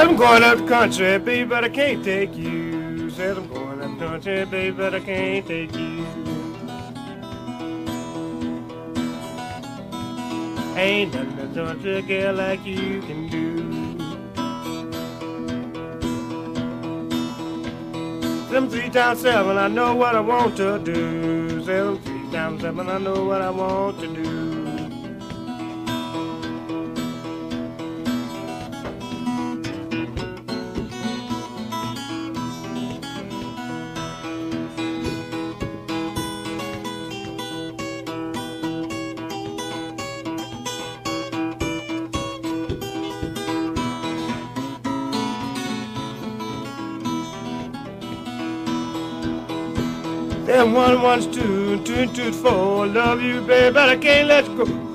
Said I'm going up country, baby, but I can't take you. Said I'm going up country, baby, but I can't take you. Ain't nothing a country girl like you can do. Said I'm 3 times 7, I know what I want to do. Said I'm 3 times 7, I know what I want to do. And 1, 1's 2, 2, 2's 4. Love you, babe, but I can't let you go.